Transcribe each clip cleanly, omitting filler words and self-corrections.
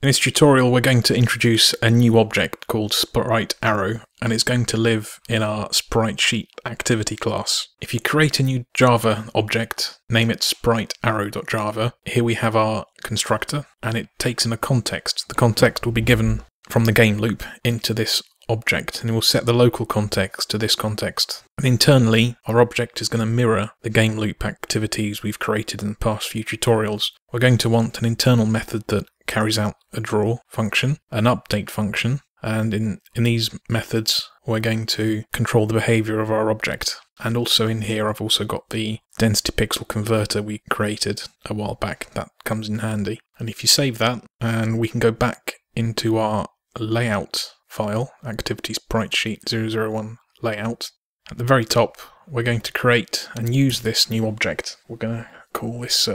In this tutorial we're going to introduce a new object called SpriteArrow, and it's going to live in our SpriteSheet activity class. If you create a new Java object, name it SpriteArrow.java, here we have our constructor and it takes in a context. The context will be given from the game loop into this object, and it will set the local context to this context. And internally, our object is going to mirror the game loop activities we've created in past few tutorials. We're going to want an internal method that carries out a draw function, an update function, and in these methods we're going to control the behavior of our object. And also in here I've also got the density pixel converter we created a while back. That comes in handy. And if you save that, and we can go back into our layout file, activity-sprite-sheet-001-layout. At the very top we're going to create and use this new object. We're going to call this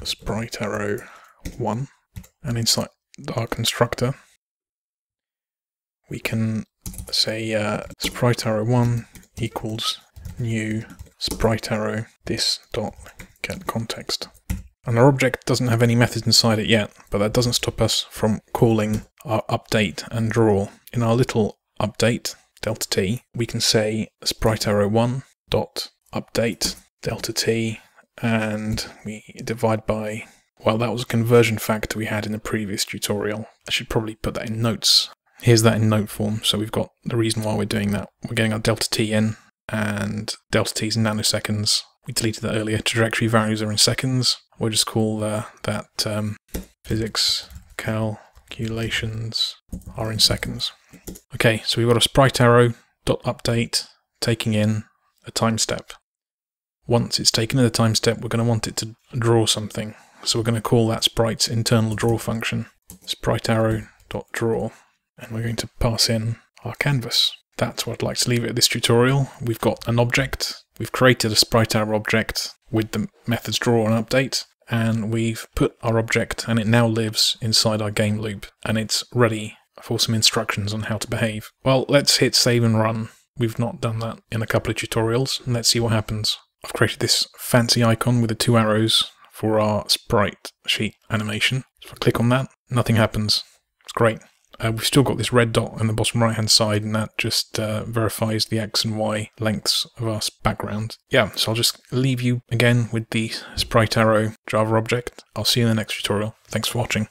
SpriteArrow1, and inside our constructor we can say SpriteArrow1 equals new SpriteArrow this.getContext. And our object doesn't have any methods inside it yet, but that doesn't stop us from calling our update and draw. In our little update, delta t, we can say SpriteArrow1.update delta t, and we divide by, well, that was a conversion factor we had in the previous tutorial. I should probably put that in notes. Here's that in note form, so we've got the reason why we're doing that. We're getting our delta t in, and delta t is in nanoseconds. We deleted that earlier. Trajectory values are in seconds. We'll just call that physics calculations are in seconds. Okay, so we've got a SpriteArrow.update taking in a time step. Once it's taken in a time step, we're going to want it to draw something. So we're going to call that sprite's internal draw function, SpriteArrow.draw, and we're going to pass in our canvas. That's what I'd like to leave it at this tutorial. We've got an object. We've created a SpriteArrow object with the methods draw and update, and we've put our object, and it now lives inside our game loop, and it's ready for some instructions on how to behave. Well, let's hit save and run. We've not done that in a couple of tutorials, and let's see what happens. I've created this fancy icon with the two arrows for our sprite sheet animation. If I click on that, nothing happens. It's great. We've still got this red dot on the bottom right hand side, and that just verifies the X and Y lengths of our background. Yeah, so I'll just leave you again with the SpriteArrow Java object. I'll see you in the next tutorial. Thanks for watching.